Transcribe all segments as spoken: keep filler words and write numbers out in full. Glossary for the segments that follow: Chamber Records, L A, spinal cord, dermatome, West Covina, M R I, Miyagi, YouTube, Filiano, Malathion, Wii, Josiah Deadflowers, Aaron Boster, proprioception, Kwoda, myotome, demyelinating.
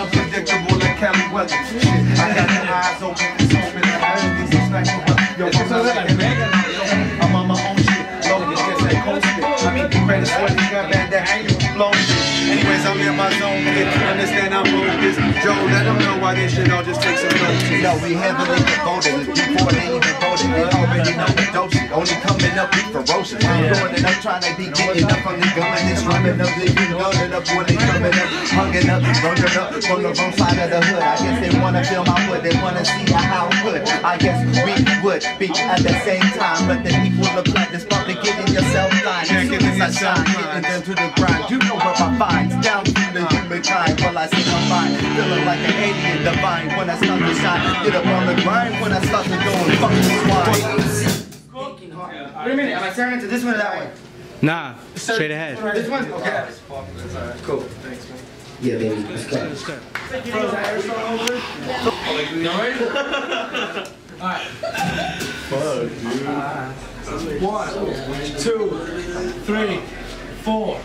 unpredictable like Cali weather. Shit, I got the eyes open, it's open, and I only need some sniper. Yo, cause I'm like, I'm on my own shit. Logan gets that cold spit. I mean, the greatest one, he got that, that ain't blown shit. Anyways, I'm in my zone, kid. Understand I'm focused. Joe, let them know why they should all just take some notes. Yo, we heavily devoted. Before they even voted, they already know the dope shit. Only coming up, we ferocious. I'm going and I'm trying to be getting up on the gun. It's running up, they be loaded up when they coming up. Hunging up, running up from the wrong side of the hood. I guess they want to feel my foot. They want to see how I would. I guess we would be at the same time. But the people look like this bump to getting yourself blind. Yeah, giving yourself blind. Getting them to the grind. You know where my mind. Down through the human kind, while I see my mind, feeling like an alien divine. When I start to shine, get up on the grind. When I start to go and fuck this wine. Wait a minute, am I staring into this one or that one? Nah, straight ahead. This one? Okay. Cool. Thanks, man. Yeah, baby, let's go. Let's go. Alright. Fuck, dude. One, two, three, four.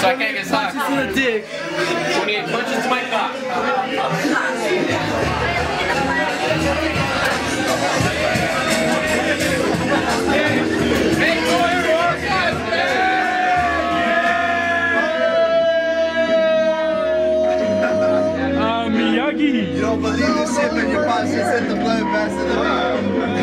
So I can't get socked. Punches to the dick. twenty-eight punches to my cock. Make noise for Captain! Uh, Miyagi. You don't believe this shit, but your boss just hit the blood faster than me.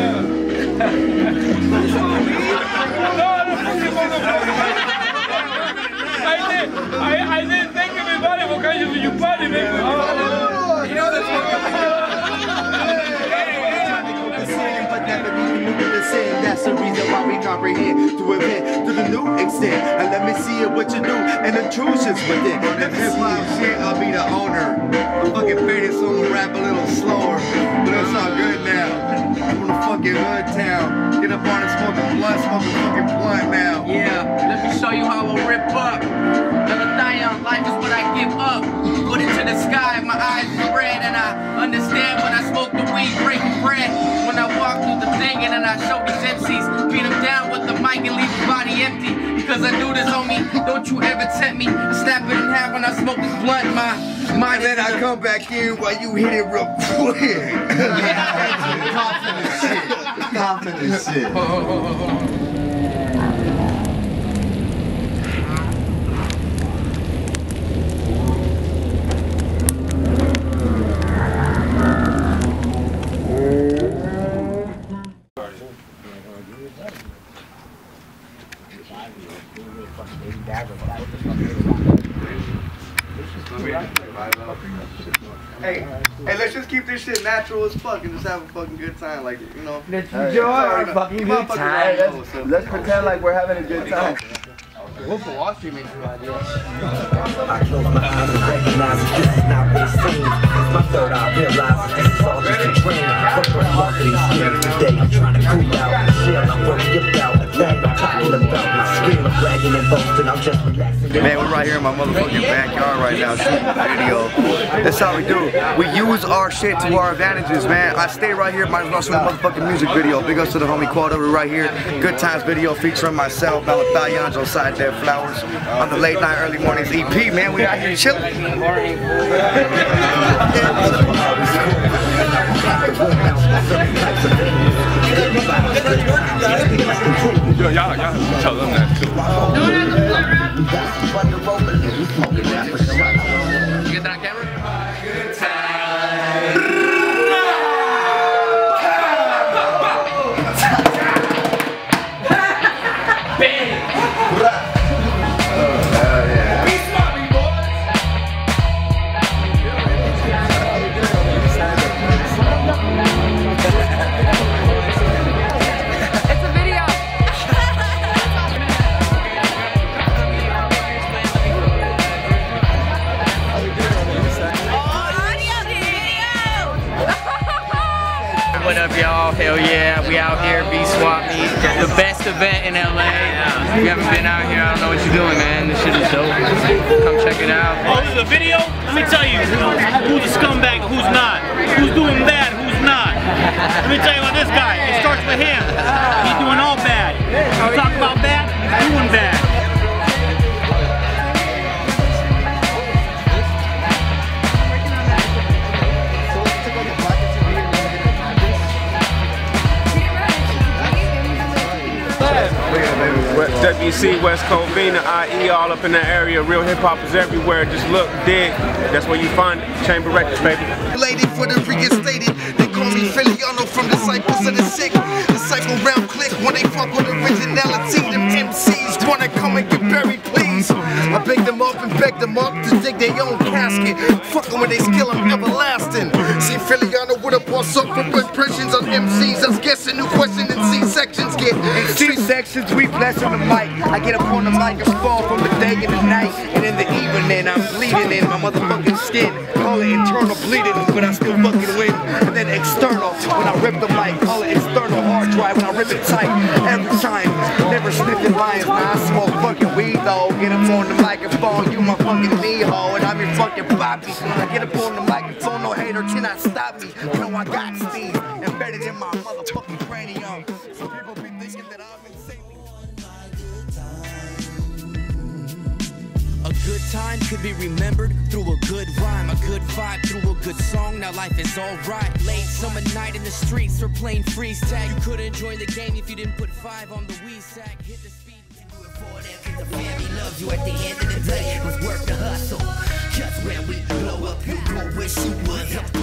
I, did, I, I didn't think of it, buddy, because you, you party, man. Oh, you know that's what that's the reason why we comprehend to event to the new extent. And let me see it, what you do, and intrusions within. If hip-hop shit, I'll be the owner. I'm fucking faded, so I'm gonna rap a little slower. But it's all good now. I'm from the fucking hood town. Get up on and smoke a blunt, smoke a fucking blunt now. Yeah, let me show you how I'll rip up. Another die on life is what I give up. Put it to the sky, my eyes are red, and I understand when I smoke the weed, break bread. When I walk through the thing and then I show these M Cs, beat them down with the mic and leave the body empty. Because I do this, homie, don't you ever tempt me. I snap it in half when I smoke this blunt, my. My then I come back in while you hit it real quick. Yeah, coughing and shit. Coughing and shit. Oh, oh, oh, oh. Shit natural as fuck and just have a fucking good time, like, you know. Let's enjoy our fucking good time. Let's, let's pretend like we're having a good time. Wolf of Wall Street makes me mad. I close my eyes and recognize that this is not what it seems. My third eye realizes this is all just a dream. But for marketing scared today, I'm trying to cool out. Shit, I'm worried about a thing I'm talking about. My skin, I'm bragging and boasting, I'm just relaxing. Man, we're right here in my motherfucking backyard right now shooting video. That's how we do. We use our shit to our advantages, man. I stay right here, might as well shoot a motherfucking music video. Big ups to the homie Kwoda, we're right here. Good times video featuring myself, Malathion, Josiah Deadflowers. Flowers on the late night, early mornings E P, man. We out here chilling. Yo, y'all, y'all tell them that too. You get that on camera? It's a video. The best event in L A. Yeah. If you haven't been out here, I don't know what you're doing, man. This shit is dope. Come check it out. Oh, this is a video? Let me tell you who's a scumbag, who's not. Who's doing bad, who's not. Let me tell you about this guy. It starts with him. He's doing all bad. We talk about bad, he's doing bad. W C West Covina, I E all up in the area. Real hip hop is everywhere. Just look, dig. That's where you find it. Chamber Records, baby. Related for the reinstated. They call me Filiano from the Disciples of the Sick. Disciple round click when they fuck with originality. Them M Cs wanna come and get buried, please. I beg them up and beg them up to dig their own casket. Fuckin' when they skill, I'm everlasting. See Filiano with a boss up from impressions on M Cs. I was guessing new question in C sections get. In C sections we bless on the mic. I get up on the mic and fall from the day and the night. And in the evening I'm bleeding in my motherfucking skin. Call it internal bleeding, but I still fucking win. And then external when I rip the mic. Call it external hard drive when I rip it tight. Every time, never sniffing lions. Now I smoke fucking weed though. Get up on the microphone, you my fucking knee-hole. And I'm your fucking poppy. I get up on the microphone, no hater cannot stop me. You know I got Steve embedded in my motherfucking cranium. Some people be thinking that I'm insane. A good time could be remembered through a good rhyme, a good vibe through a good song. Now life is alright. Late summer night in the streets, we're playing freeze tag. You couldn't join the game if you didn't put five on the Wii sack. Hit the speed and do it for them, 'cause the family loves you at the end of the day. It was worth the hustle. Just when we blow up, you go wish you would.